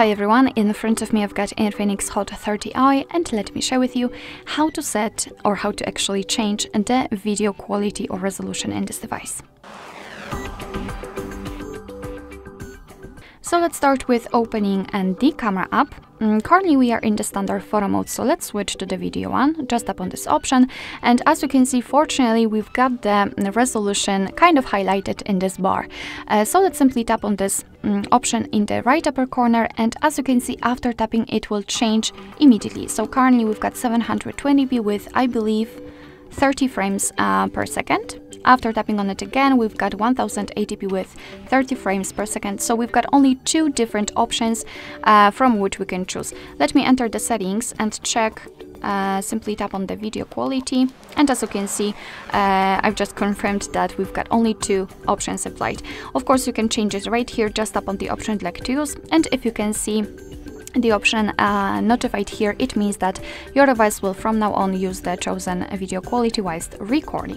Hi everyone, in front of me I've got Infinix Hot 30i and let me share with you how to set or how to actually change the video quality or resolution in this device. So let's start with opening the camera app. Currently we are in the standard photo mode, so let's switch to the video one, just tap on this option, and as you can see, fortunately we've got the resolution kind of highlighted in this bar. So let's simply tap on this option in the right upper corner, and as you can see, after tapping it will change immediately. So currently we've got 720p with, I believe, 30 frames per second. After tapping on it again, we've got 1080p with 30 frames per second. So we've got only two different options from which we can choose. Let me enter the settings and check. Simply tap on the video quality, and as you can see, I've just confirmed that we've got only two options applied. Of course, you can change it right here. Just tap on the option you'd like to use, and if you can see the option notified here, it means that your device will from now on use the chosen video quality whilst recording.